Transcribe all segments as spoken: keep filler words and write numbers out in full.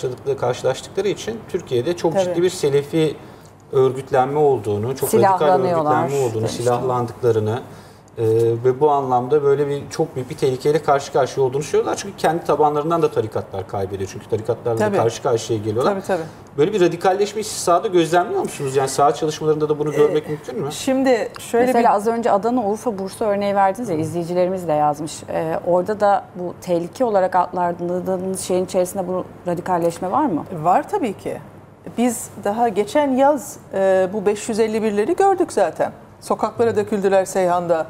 karşıladıkları, karşılaştıkları için Türkiye'de çok Tabii. ciddi bir Selefi örgütlenme olduğunu, çok radikal örgütlenme olduğunu, işte. silahlandıklarını e, ve bu anlamda böyle bir çok büyük bir tehlikeyle karşı karşıya olduğunu söylüyorlar. Çünkü kendi tabanlarından da tarikatlar kaybediyor. Çünkü tarikatlarla tabii. karşı karşıya geliyorlar. Tabii, tabii. Böyle bir radikalleşmeyi siz sahada gözlemliyor musunuz? Yani saha çalışmalarında da bunu görmek ee, mümkün mü? Şimdi şöyle mesela bir... az önce Adana, Urfa, Bursa örneği verdiniz ya, izleyicilerimiz de yazmış. Ee, orada da bu tehlike olarak adlandırdığınız şeyin içerisinde bu radikalleşme var mı? Var tabii ki. Biz daha geçen yaz e, bu beş yüz elli birleri gördük zaten. Sokaklara döküldüler Seyhan'da.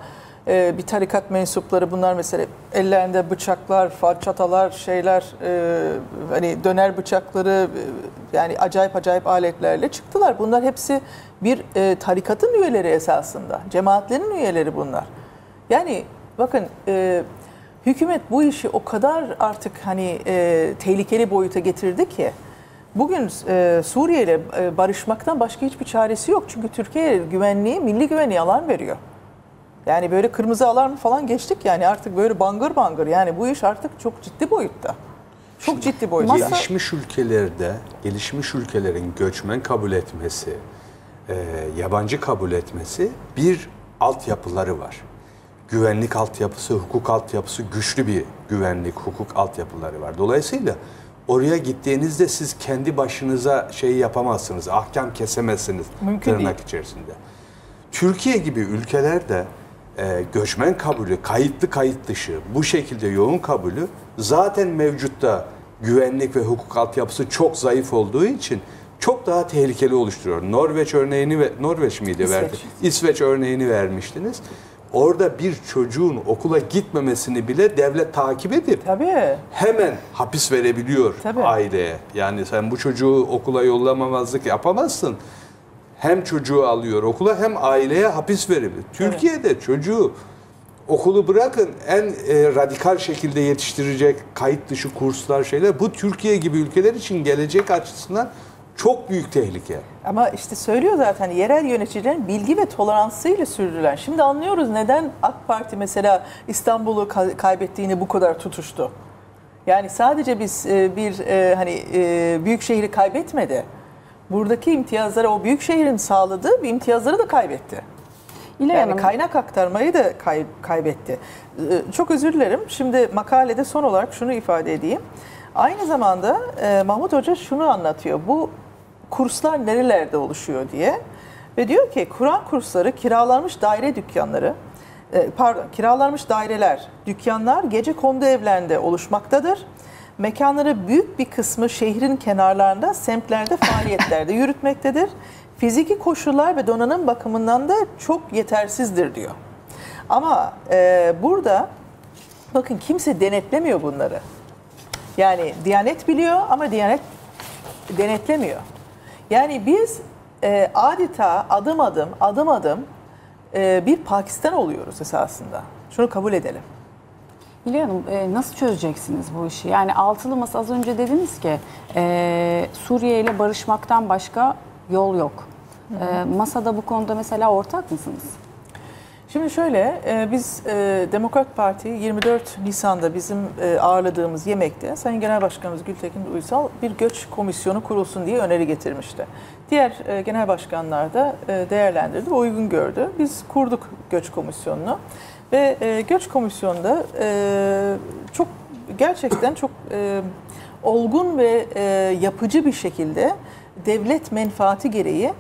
E, bir tarikat mensupları, bunlar mesela ellerinde bıçaklar, falçatalar, şeyler, e, hani döner bıçakları, e, yani acayip acayip aletlerle çıktılar. Bunlar hepsi bir e, tarikatın üyeleri esasında. Cemaatlerin üyeleri bunlar. Yani bakın e, hükümet bu işi o kadar artık hani e, tehlikeli boyuta getirdi ki, bugün e, Suriye ile e, barışmaktan başka hiçbir çaresi yok. Çünkü Türkiye güvenliği, milli güvenliği alarm veriyor. Yani böyle kırmızı alarm falan geçtik yani, artık böyle bangır bangır. Yani bu iş artık çok ciddi boyutta. Çok Şimdi, ciddi boyutta. Gelişmiş ülkelerde, gelişmiş ülkelerin göçmen kabul etmesi, e, yabancı kabul etmesi bir altyapıları var. Güvenlik altyapısı, hukuk altyapısı, güçlü bir güvenlik, hukuk altyapıları var. Dolayısıyla... Oraya gittiğinizde siz kendi başınıza şey yapamazsınız, ahkam kesemezsiniz Mümkün tırnak değil. içerisinde. Türkiye gibi ülkelerde e, göçmen kabulü, kayıtlı kayıt dışı, bu şekilde yoğun kabulü zaten mevcutta güvenlik ve hukuk altyapısı çok zayıf olduğu için çok daha tehlikeli oluşturuyor. Norveç örneğini, ve Norveç miydi İsveç. verdi? İsveç örneğini vermiştiniz. Orada bir çocuğun okula gitmemesini bile devlet takip edip Tabii. hemen hapis verebiliyor Tabii. aileye. Yani sen bu çocuğu okula yollamamazlık yapamazsın. Hem çocuğu alıyor okula, hem aileye hapis verebilir. Türkiye'de evet. çocuğu okulu bırakın, en e, radikal şekilde yetiştirecek kayıt dışı kurslar, şeyler. Bu Türkiye gibi ülkeler için gelecek açısından çok büyük tehlike. Ama işte söylüyor zaten, yerel yöneticilerin bilgi ve toleransıyla sürdürülen. Şimdi anlıyoruz neden AK Parti mesela İstanbul'u kaybettiğini bu kadar tutuştu. Yani sadece biz bir hani büyük şehri kaybetmedi. Buradaki imtiyazları, o büyük şehrin sağladığı bir imtiyazları da kaybetti. İle yani yanım. kaynak aktarmayı da kay, kaybetti. Çok özür dilerim. Şimdi makalede son olarak şunu ifade edeyim. Aynı zamanda e, Mahmut Hoca şunu anlatıyor, bu kurslar nerelerde oluşuyor diye. Ve diyor ki Kur'an kursları, kiralanmış daire dükkanları, e, pardon kiralanmış daireler, dükkanlar gecekondu evlerinde oluşmaktadır. Mekanları büyük bir kısmı şehrin kenarlarında, semtlerde, faaliyetlerde yürütmektedir. Fiziki koşullar ve donanım bakımından da çok yetersizdir diyor. Ama e, burada bakın kimse denetlemiyor bunları. Yani Diyanet biliyor ama Diyanet denetlemiyor. Yani biz e, adeta adım adım, adım adım e, bir Pakistan oluyoruz esasında. Şunu kabul edelim. İlya Hanım, e, nasıl çözeceksiniz bu işi? Yani altılı masa, az önce dediniz ki e, Suriye ile barışmaktan başka yol yok. E, masada bu konuda mesela ortak mısınız? Şimdi şöyle, biz Demokrat Parti yirmi dört Nisan'da bizim ağırladığımız yemekte Sayın Genel Başkanımız Gültekin Uysal bir göç komisyonu kurulsun diye öneri getirmişti. Diğer genel başkanlar da değerlendirdi ve uygun gördü. Biz kurduk göç komisyonunu ve göç komisyonunda çok gerçekten çok olgun ve yapıcı bir şekilde devlet menfaati gereği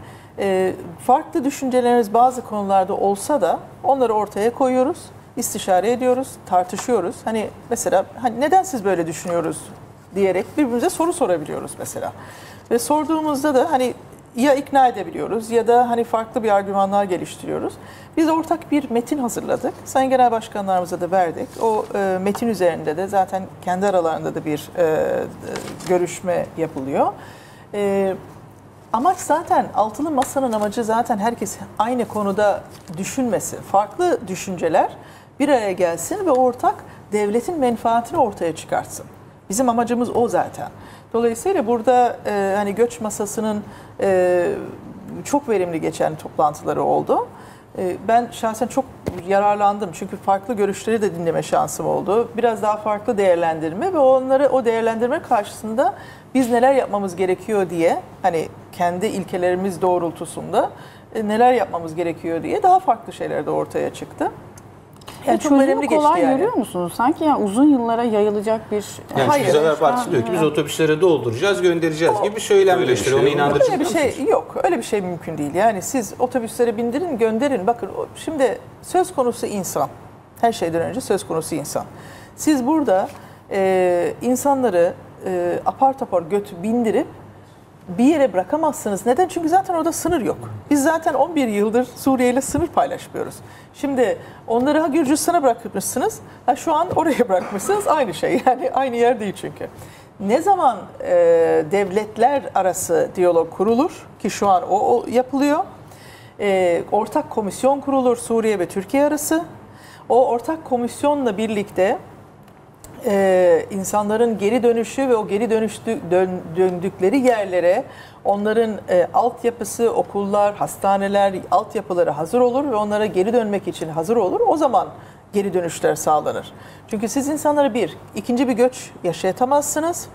farklı düşüncelerimiz bazı konularda olsa da onları ortaya koyuyoruz, istişare ediyoruz, tartışıyoruz. Hani mesela hani neden siz böyle düşünüyoruz diyerek birbirimize soru sorabiliyoruz mesela. Ve sorduğumuzda da hani ya ikna edebiliyoruz ya da hani farklı bir argümanlar geliştiriyoruz. Biz ortak bir metin hazırladık. Sayın Genel Başkanlarımıza da verdik. O e, metin üzerinde de zaten kendi aralarında da bir e, görüşme yapılıyor. Evet. Amaç zaten, altılı masanın amacı zaten herkes aynı konuda düşünmesi, farklı düşünceler bir araya gelsin ve ortak devletin menfaatini ortaya çıkartsın. Bizim amacımız o zaten. Dolayısıyla burada e, hani göç masasının e, çok verimli geçen toplantıları oldu. E, ben şahsen çok yararlandım. Çünkü farklı görüşleri de dinleme şansım oldu. Biraz daha farklı değerlendirme ve onları, o değerlendirme karşısında biz neler yapmamız gerekiyor diye, hani kendi ilkelerimiz doğrultusunda e, neler yapmamız gerekiyor diye daha farklı şeyler de ortaya çıktı. Yani e, çok önemli geçti kolay yani. Görüyor musunuz? Sanki ya uzun yıllara yayılacak bir... Yani hayır. Sezar Partisi diyor ki biz otobüslere dolduracağız, göndereceğiz o, gibi bir söylem eleştiri. Onu inandıracak mısınız? Öyle bir şey yok. Öyle bir şey mümkün değil. Yani siz otobüslere bindirin, gönderin. Bakın şimdi söz konusu insan. Her şeyden önce söz konusu insan. Siz burada e, insanları e, apar topar götü bindirip bir yere bırakamazsınız. Neden? Çünkü zaten orada sınır yok. Biz zaten on bir yıldır Suriye ile sınır paylaşmıyoruz. Şimdi onları ha Gürcistan'a bırakmışsınız, ha şu an oraya bırakmışsınız. Aynı şey yani, aynı yer değil çünkü. Ne zaman e, devletler arası diyalog kurulur ki şu an o, o yapılıyor. E, ortak komisyon kurulur Suriye ve Türkiye arası. O ortak komisyonla birlikte Ee, insanların geri dönüşü ve o geri dönüştü, dön, döndükleri yerlere onların e, altyapısı, okullar, hastaneler, altyapıları hazır olur ve onlara geri dönmek için hazır olur. O zaman geri dönüşler sağlanır. Çünkü siz insanlara bir, ikinci bir göç yaşatamazsınız.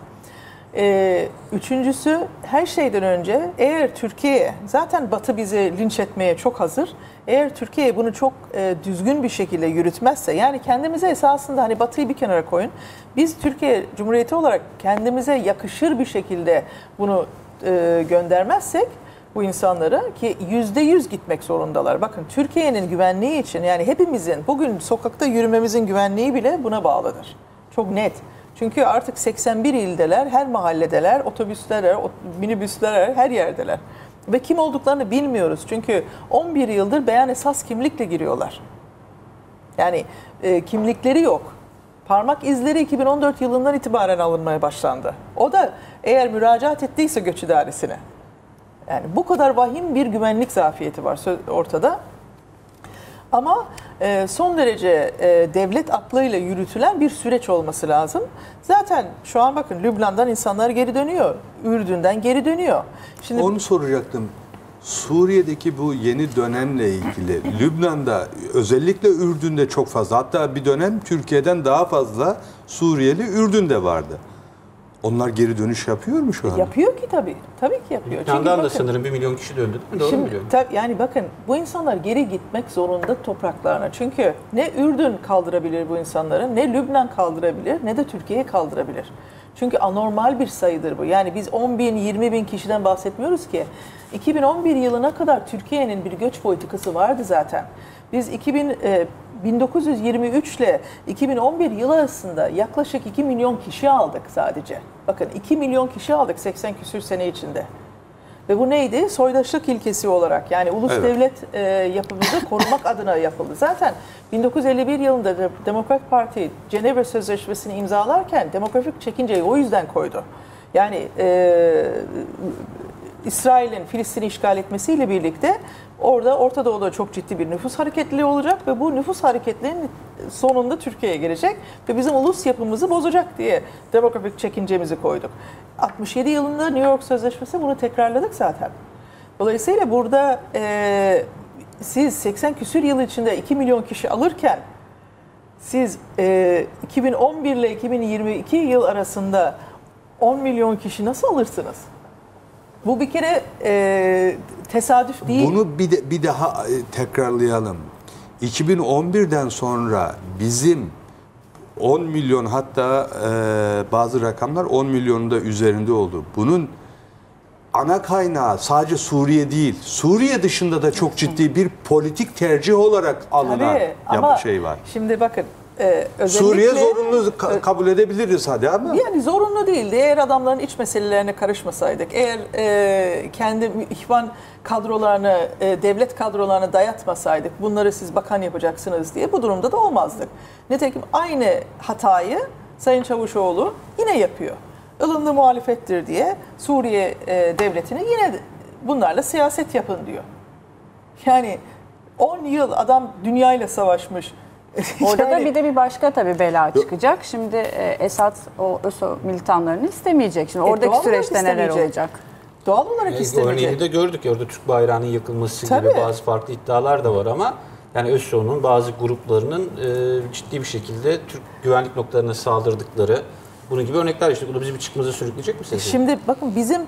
Ee, üçüncüsü, her şeyden önce eğer Türkiye, zaten Batı bizi linç etmeye çok hazır. Eğer Türkiye bunu çok e, düzgün bir şekilde yürütmezse, yani kendimize esasında, hani Batı'yı bir kenara koyun. Biz Türkiye Cumhuriyeti olarak kendimize yakışır bir şekilde bunu e, göndermezsek bu insanlara, ki yüzde yüz gitmek zorundalar. Bakın Türkiye'nin güvenliği için, yani hepimizin bugün sokakta yürümemizin güvenliği bile buna bağlıdır. Çok net. Çünkü artık seksen bir ildeler, her mahalledeler, otobüsler, minibüsler, her yerdeler. Ve kim olduklarını bilmiyoruz. Çünkü on bir yıldır beyan esas kimlikle giriyorlar. Yani e, kimlikleri yok. Parmak izleri iki bin on dört yılından itibaren alınmaya başlandı. O da eğer müracaat ettiyse göç idaresine. Yani bu kadar vahim bir güvenlik zafiyeti var ortada. Ama son derece devlet aklıyla yürütülen bir süreç olması lazım. Zaten şu an bakın Lübnan'dan insanlar geri dönüyor. Ürdün'den geri dönüyor. Şimdi... Onu soracaktım. Suriye'deki bu yeni dönemle ilgili Lübnan'da, özellikle Ürdün'de çok fazla, hatta bir dönem Türkiye'den daha fazla Suriyeli Ürdün'de vardı. Onlar geri dönüş yapıyor mu şu an? Yapıyor ki tabii. Tabii ki yapıyor. Lübnan'dan da sanırım bir milyon kişi döndü. Doğru mu biliyorum? Tabii yani bakın bu insanlar geri gitmek zorunda topraklarına. Çünkü ne Ürdün kaldırabilir bu insanları, ne Lübnan kaldırabilir, ne de Türkiye kaldırabilir. Çünkü anormal bir sayıdır bu. Yani biz on bin, yirmi bin kişiden bahsetmiyoruz ki. iki bin on bir yılına kadar Türkiye'nin bir göç politikası vardı zaten. Biz iki bin, e, bin dokuz yüz yirmi üç ile iki bin on bir yılı arasında yaklaşık iki milyon kişi aldık sadece. Bakın iki milyon kişi aldık seksen küsür sene içinde. Ve bu neydi? Soydaşlık ilkesi olarak, yani ulus evet. devlet e, yapımızı korumak adına yapıldı. Zaten bin dokuz yüz elli bir yılında Demokrat Parti Cenevre Sözleşmesi'ni imzalarken demografik çekinceyi o yüzden koydu. Yani e, İsrail'in Filistin'i işgal etmesiyle birlikte orada Orta Doğu'da çok ciddi bir nüfus hareketliliği olacak ve bu nüfus hareketlerinin sonunda Türkiye'ye gelecek ve bizim ulus yapımızı bozacak diye demografik çekincemizi koyduk. altmış yedi yılında New York Sözleşmesi, bunu tekrarladık zaten. Dolayısıyla burada e, siz seksen küsür yıl içinde iki milyon kişi alırken siz e, iki bin on bir ile iki bin yirmi iki yıl arasında on milyon kişi nasıl alırsınız? Bu bir kere e, tesadüf değil. Bunu bir, de, bir daha tekrarlayalım. iki bin on birden sonra bizim on milyon, hatta e, bazı rakamlar on milyonun da üzerinde oldu. Bunun ana kaynağı sadece Suriye değil, Suriye dışında da çok ciddi bir politik tercih olarak alınan bir şey var. Şimdi bakın. Ee, Suriye zorunlu ka kabul edebiliriz hadi ama. Yani zorunlu değildi. Eğer adamların iç meselelerine karışmasaydık, eğer e, kendi ihvan kadrolarını, e, devlet kadrolarını dayatmasaydık, bunları siz bakan yapacaksınız diye, bu durumda da olmazdık. Nitekim aynı hatayı Sayın Çavuşoğlu yine yapıyor. Ilımlı muhalefettir diye Suriye e, devletine yine bunlarla siyaset yapın diyor. Yani on yıl adam dünyayla savaşmış. Orada da bir de bir başka tabii bela çıkacak. Şimdi Esad o ÖSO militanlarını istemeyecek. Şimdi oradaki e, süreçte neler olacak? Doğal olarak e, istemeyecek. Örneğini de gördük ya, orada Türk bayrağının yakılması tabii gibi bazı farklı iddialar da var ama yani ÖSO'nun bazı gruplarının e, ciddi bir şekilde Türk güvenlik noktalarına saldırdıkları, bunun gibi örnekler işte. Bu da bizi bir çıkmaza sürükleyecek mi? Şimdi bakın, bizim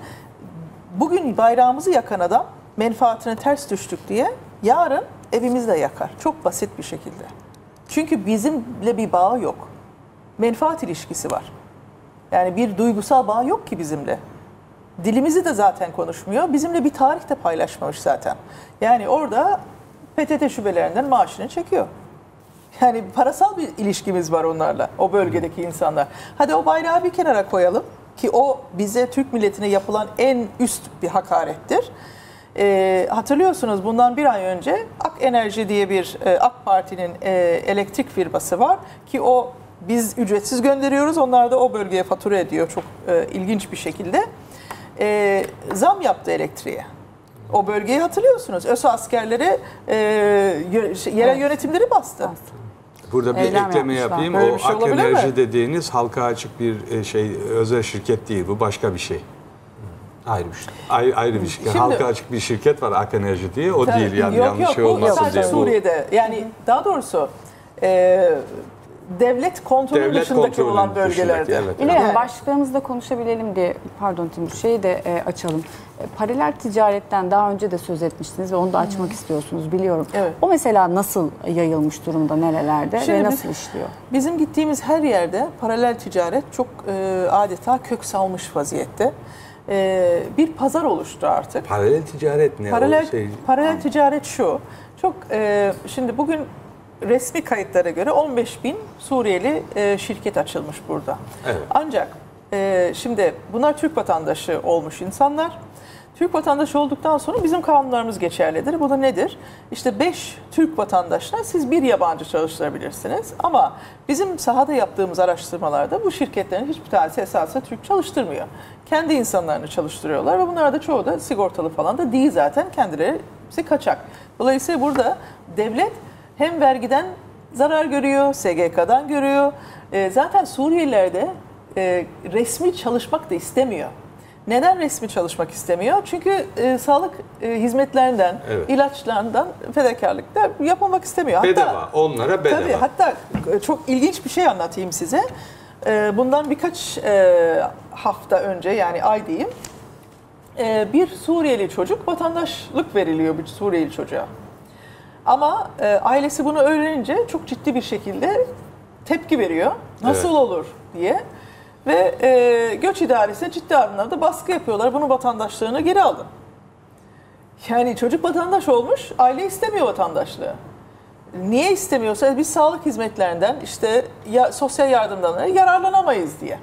bugün bayrağımızı yakan adam menfaatine ters düştük diye yarın evimizle yakar. Çok basit bir şekilde. Çünkü bizimle bir bağı yok. Menfaat ilişkisi var. Yani bir duygusal bağ yok ki bizimle. Dilimizi de zaten konuşmuyor. Bizimle bir tarih de paylaşmamış zaten. Yani orada P T T şubelerinden maaşını çekiyor. Yani parasal bir ilişkimiz var onlarla, o bölgedeki insanlar. Hadi o bayrağı bir kenara koyalım ki o bize, Türk milletine yapılan en üst bir hakarettir. E, hatırlıyorsunuz, bundan bir ay önce Ak Enerji diye bir e, AK Parti'nin e, elektrik firması var ki o biz ücretsiz gönderiyoruz, onlar da o bölgeye fatura ediyor çok e, ilginç bir şekilde. E, zam yaptı elektriğe. O bölgeyi hatırlıyorsunuz. ÖSO askerleri e, yerel evet. yönetimleri bastı. Burada bir Eylem ekleme yapayım. Böyle o şey Ak Enerji mi? dediğiniz halka açık bir şey, özel şirket değil. Bu başka bir şey. Ayrı bir şey. Ay, ayrı bir şirket. Şimdi, halka açık bir şirket var Ak Enerji diye. O tabii, değil yani. Yok, yanlış yok, şey olmasın yok, diye. Yok Suriye'de. Yani daha doğrusu e, devlet kontrolü devlet dışındaki olan bölgelerde. Evet, evet. Yani başlıklarımızla konuşabilelim diye, pardon Timur, şeyi de e, açalım. E, paralel ticaretten daha önce de söz etmiştiniz ve onu da açmak hmm. istiyorsunuz biliyorum. Evet. O mesela nasıl yayılmış durumda, nerelerde Şimdi ve nasıl biz, işliyor? Bizim gittiğimiz her yerde paralel ticaret çok e, adeta kök salmış vaziyette. E, bir pazar oluştu artık. Paralel ticaret ne? Paralel, şey, paralel yani. ticaret şu. Çok e, şimdi bugün resmi kayıtlara göre on beş bin Suriyeli e, şirket açılmış burada. Evet. Ancak e, şimdi bunlar Türk vatandaşı olmuş insanlar. Türk vatandaşı olduktan sonra bizim kanunlarımız geçerlidir. Bu da nedir? İşte beş Türk vatandaşına siz bir yabancı çalıştırabilirsiniz. Ama bizim sahada yaptığımız araştırmalarda bu şirketlerin hiçbir tanesi esasında Türk çalıştırmıyor. Kendi insanlarını çalıştırıyorlar ve bunlar da çoğu da sigortalı falan da değil zaten. Kendileri kaçak. Dolayısıyla burada devlet hem vergiden zarar görüyor, S G K'dan görüyor. E, zaten Suriyeliler de e, resmi çalışmak da istemiyor. Neden resmi çalışmak istemiyor? Çünkü e, sağlık e, hizmetlerinden, evet. ilaçlarından fedakarlık da yapmamak istemiyor. Hatta, bedava, onlara bedava. Tabii, hatta çok ilginç bir şey anlatayım size. E, bundan birkaç e, hafta önce, yani ay diyeyim, e, bir Suriyeli çocuk, vatandaşlık veriliyor bir Suriyeli çocuğa. Ama e, ailesi bunu öğrenince çok ciddi bir şekilde tepki veriyor. Nasıl evet. olur diye. Ve e, göç idaresine ciddi anlamda baskı yapıyorlar. Bunun vatandaşlığını geri alın. Yani çocuk vatandaş olmuş, aile istemiyor vatandaşlığı. Niye istemiyorsa biz sağlık hizmetlerinden, işte ya, sosyal yardımdan yararlanamayız diye.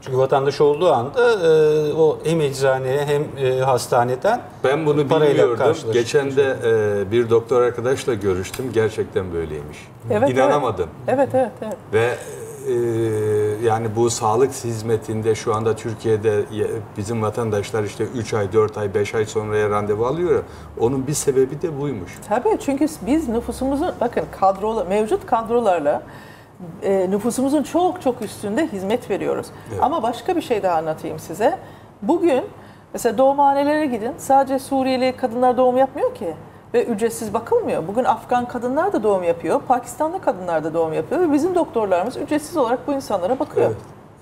Çünkü vatandaş olduğu anda e, o hem eczaneye hem e, hastaneden ben bunu bilmiyordum. Geçen de e, bir doktor arkadaşla görüştüm. Gerçekten böyleymiş. Evet, İnanamadım. Evet, evet, evet. Ve e, yani bu sağlık hizmetinde şu anda Türkiye'de bizim vatandaşlar işte üç ay, dört ay, beş ay sonraya randevu alıyor. Onun bir sebebi de buymuş. Tabii, çünkü biz nüfusumuzu bakın kadro, mevcut kadrolarla E, nüfusumuzun çok çok üstünde hizmet veriyoruz. Evet. Ama başka bir şey daha anlatayım size. Bugün mesela doğumhanelere gidin. Sadece Suriyeli kadınlar doğum yapmıyor ki. Ve ücretsiz bakılmıyor. Bugün Afgan kadınlar da doğum yapıyor. Pakistanlı kadınlar da doğum yapıyor. Ve bizim doktorlarımız ücretsiz olarak bu insanlara bakıyor. Evet,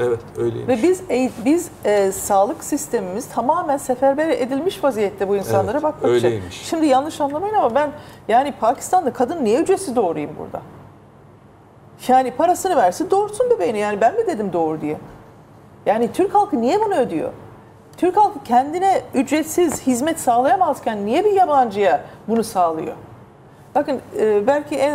evet öyleymiş. Ve biz e, biz e, sağlık sistemimiz tamamen seferber edilmiş vaziyette bu insanlara evet, bakmak öyleymiş. için. Öyleymiş. Şimdi yanlış anlamayın ama ben yani Pakistanlı kadın niye ücretsiz doğurayım burada? Yani parasını versin, doğursun bebeğini. Yani ben mi dedim doğur diye? Yani Türk halkı niye bunu ödüyor? Türk halkı kendine ücretsiz hizmet sağlayamazken niye bir yabancıya bunu sağlıyor? Bakın belki en,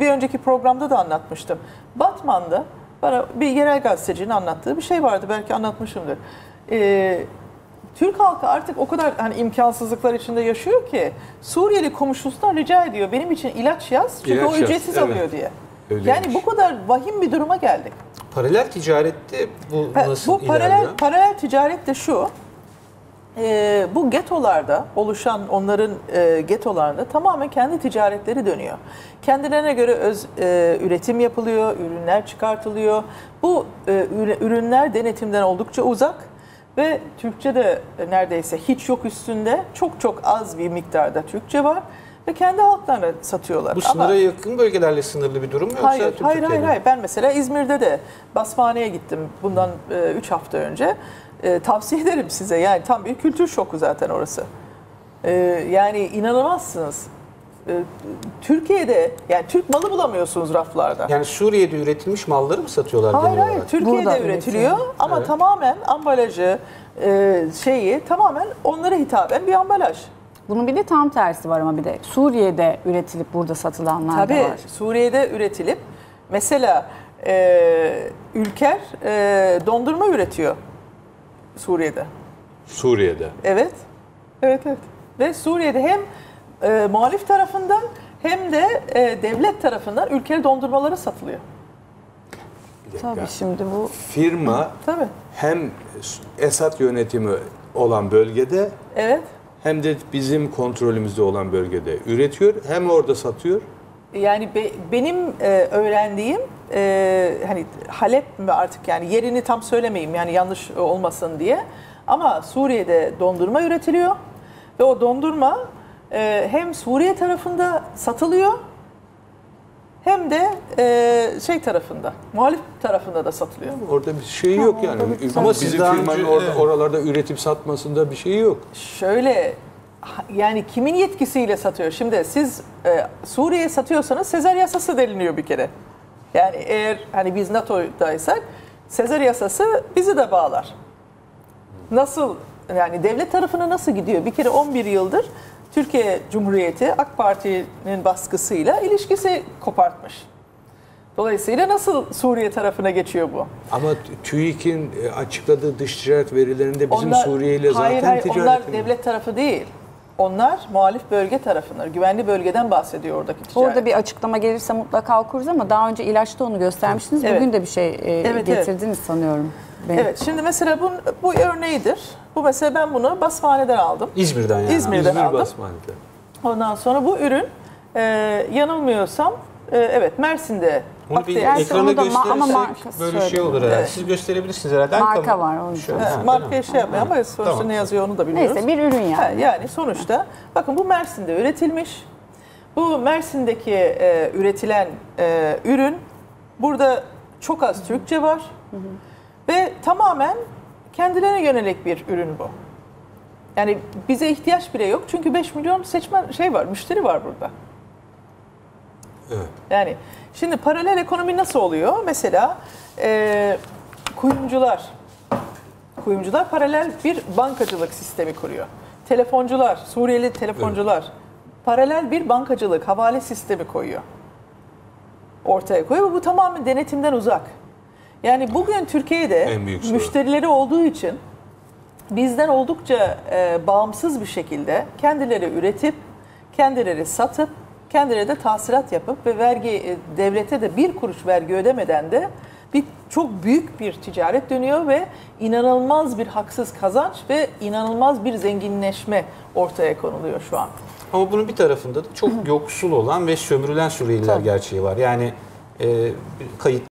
bir önceki programda da anlatmıştım. Batman'da bana bir yerel gazetecinin anlattığı bir şey vardı. Belki anlatmışımdır. Türk halkı artık o kadar hani imkansızlıklar içinde yaşıyor ki Suriyeli komşusundan rica ediyor. Benim için ilaç yaz çünkü ilaç o ücretsiz yaz, alıyor evet. diye. Öyleymiş. Yani bu kadar vahim bir duruma geldik. Paralel ticarette bu nasıl bu paralel, ilerliyor? Paralel ticaret de şu, e, bu getolarda oluşan onların e, getolarında tamamen kendi ticaretleri dönüyor. Kendilerine göre öz e, üretim yapılıyor, ürünler çıkartılıyor. Bu e, ürünler denetimden oldukça uzak. Ve Türkçe de neredeyse hiç yok üstünde, çok çok az bir miktarda Türkçe var. ve kendi halklarına satıyorlar. Bu sınıra Ama, yakın bölgelerle sınırlı bir durum mu? Hayır, yoksa hayır, hayır, hayır. Ben mesela İzmir'de de basmaneye gittim bundan üç hafta önce. E, tavsiye ederim size. Yani tam bir kültür şoku zaten orası. E, yani inanamazsınız. Türkiye'de yani Türk malı bulamıyorsunuz raflarda. Yani Suriye'de üretilmiş malları mı satıyorlar? Hayır hayır Türkiye'de Buradan üretiliyor üretim. ama evet. tamamen ambalajı şeyi tamamen onlara hitaben bir ambalaj. Bunun bir de tam tersi var ama bir de Suriye'de üretilip burada satılanlar Tabii, da var. Tabii Suriye'de üretilip mesela e, Ülker e, dondurma üretiyor Suriye'de. Suriye'de? Evet. Evet evet. Ve Suriye'de hem E, muhalif tarafından hem de e, devlet tarafından ülkeli dondurmaları satılıyor. Tabii şimdi bu firma Hı, tabii. hem Esad yönetimi olan bölgede evet. hem de bizim kontrolümüzde olan bölgede üretiyor hem orada satıyor. Yani be, benim e, öğrendiğim e, hani Halep mi artık yani yerini tam söylemeyeyim yani yanlış olmasın diye ama Suriye'de dondurma üretiliyor ve o dondurma hem Suriye tarafında satılıyor hem de şey tarafında, muhalif tarafında da satılıyor. Orada bir şey yok tamam, yani. Bir Ama bizim firmanın or oralarda üretip satmasında bir şey yok. Şöyle yani kimin yetkisiyle satıyor? Şimdi siz Suriye'ye satıyorsanız Sezar yasası deliniyor bir kere. Yani eğer hani biz NATO'daysak Sezar yasası bizi de bağlar. Nasıl yani devlet tarafına nasıl gidiyor? Bir kere on bir yıldır Türkiye Cumhuriyeti AK Parti'nin baskısıyla ilişkisi kopartmış. Dolayısıyla nasıl Suriye tarafına geçiyor bu? Ama TÜİK'in açıkladığı dış ticaret verilerinde bizim onlar, Suriye ile hayır, zaten hayır, ticaretimiz. Onlar devlet tarafı değil. Onlar muhalif bölge tarafından, güvenli bölgeden bahsediyor oradaki ticaret. Orada bir açıklama gelirse mutlaka okuruz ama daha önce ilaçta onu göstermiştiniz. Evet. Bugün de bir şey evet, getirdiniz evet. sanıyorum. Benim. Evet, şimdi mesela bu, bu örneğidir. Bu mesela ben bunu basmaneden aldım. İzmir'den yani. İzmir'den İzmir aldım. Basmaneden. Ondan sonra bu ürün e, yanılmıyorsam e, evet Mersin'de. Bunu bir ekrana gösterirsek böyle şey olur herhalde. Evet. Siz gösterebilirsiniz herhalde. Marka var. Evet, markaya şey yapmıyor ama sonuçta tamam. ne yazıyor onu da bilmiyoruz. Neyse bir ürün yani. Ha, yani sonuçta bakın bu Mersin'de üretilmiş. Bu Mersin'deki e, üretilen e, ürün burada çok az Türkçe var. Hı hı. Ve tamamen kendilerine yönelik bir ürün bu. Yani bize ihtiyaç bile yok. Çünkü beş milyon seçmen şey var, müşteri var burada. Evet. Yani şimdi paralel ekonomi nasıl oluyor? Mesela e, kuyumcular, kuyumcular paralel bir bankacılık sistemi kuruyor. Telefoncular, Suriyeli telefoncular evet. paralel bir bankacılık, havale sistemi koyuyor. Ortaya koyuyor. Bu tamamen denetimden uzak. Yani bugün Türkiye'de müşterileri olduğu için bizden oldukça e, bağımsız bir şekilde kendileri üretip, kendileri satıp, kendileri de tahsilat yapıp ve vergi e, devlete de bir kuruş vergi ödemeden de bir çok büyük bir ticaret dönüyor ve inanılmaz bir haksız kazanç ve inanılmaz bir zenginleşme ortaya konuluyor şu an. Ama bunun bir tarafında da çok yoksul olan ve sömürülen Suriyeliler gerçeği var. Yani e, kayıt